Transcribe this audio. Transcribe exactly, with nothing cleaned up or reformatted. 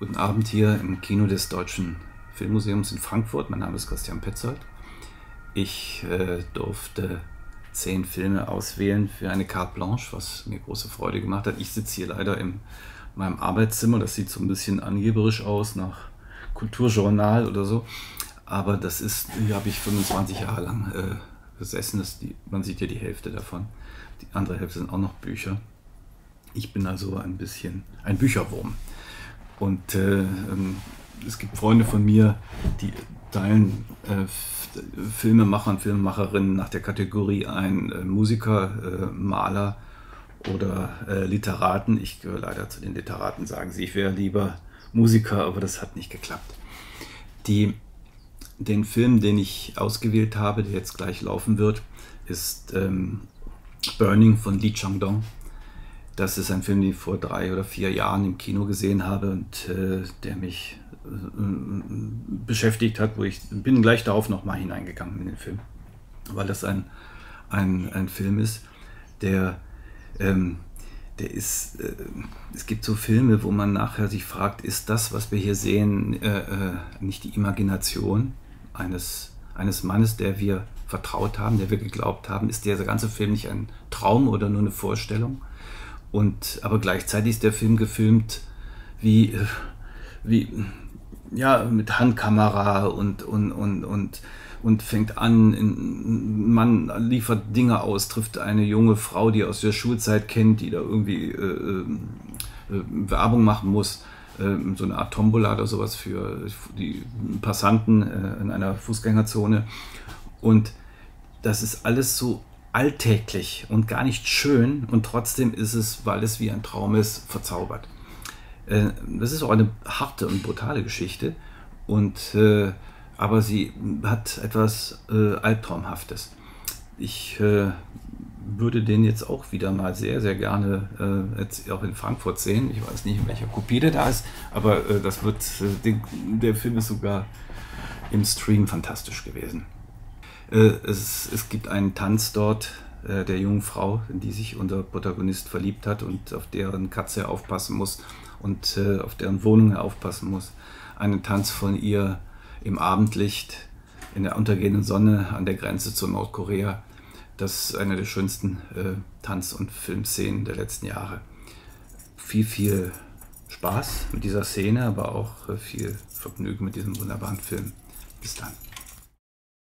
Guten Abend hier im Kino des Deutschen Filmmuseums in Frankfurt. Mein Name ist Christian Petzold. Ich äh, durfte zehn Filme auswählen für eine Carte Blanche, was mir große Freude gemacht hat. Ich sitze hier leider in meinem Arbeitszimmer. Das sieht so ein bisschen angeberisch aus nach Kulturjournal oder so. Aber das ist, hier habe ich fünfundzwanzig Jahre lang äh, gesessen. Das die, man sieht hier die Hälfte davon. Die andere Hälfte sind auch noch Bücher. Ich bin also ein bisschen ein Bücherwurm. Und äh, es gibt Freunde von mir, die teilen äh, Filmemacher und Filmemacherinnen nach der Kategorie ein, äh, Musiker, äh, Maler oder äh, Literaten. Ich gehöre leider zu den Literaten, sagen sie. Ich wäre lieber Musiker, aber das hat nicht geklappt. Die, den Film, den ich ausgewählt habe, der jetzt gleich laufen wird, ist ähm, Burning von Lee Chang-dong. Das ist ein Film, den ich vor drei oder vier Jahren im Kino gesehen habe und äh, der mich äh, beschäftigt hat, wo ich bin gleich darauf nochmal hineingegangen in den Film, weil das ein, ein, ein Film ist, der, ähm, der ist, äh, es gibt so Filme, wo man nachher sich fragt, ist das, was wir hier sehen, äh, äh, nicht die Imagination eines, eines Mannes, der wir vertraut haben, der wir geglaubt haben, ist der ganze Film nicht ein Traum oder nur eine Vorstellung? Und, aber gleichzeitig ist der Film gefilmt wie, wie ja, mit Handkamera und, und, und, und, und fängt an, in, man liefert Dinge aus, trifft eine junge Frau, die aus der Schulzeit kennt, die da irgendwie äh, äh, Werbung machen muss, äh, so eine Art Tombola oder sowas für die Passanten äh, in einer Fußgängerzone. Und das ist alles so alltäglich und gar nicht schön, und trotzdem ist es, weil es wie ein Traum ist, verzaubert. Das ist auch eine harte und brutale Geschichte, und, aber sie hat etwas Albtraumhaftes. Ich würde den jetzt auch wieder mal sehr, sehr gerne jetzt auch in Frankfurt sehen. Ich weiß nicht, in welcher Kopie der da ist, aber das wird, der Film ist sogar im Stream fantastisch gewesen. Es, es gibt einen Tanz dort äh, der jungen Frau, in die sich unser Protagonist verliebt hat und auf deren Katze er aufpassen muss und äh, auf deren Wohnung er aufpassen muss. Einen Tanz von ihr im Abendlicht, in der untergehenden Sonne an der Grenze zu Nordkorea. Das ist eine der schönsten äh, Tanz- und Filmszenen der letzten Jahre. Viel, viel Spaß mit dieser Szene, aber auch äh, viel Vergnügen mit diesem wunderbaren Film. Bis dann.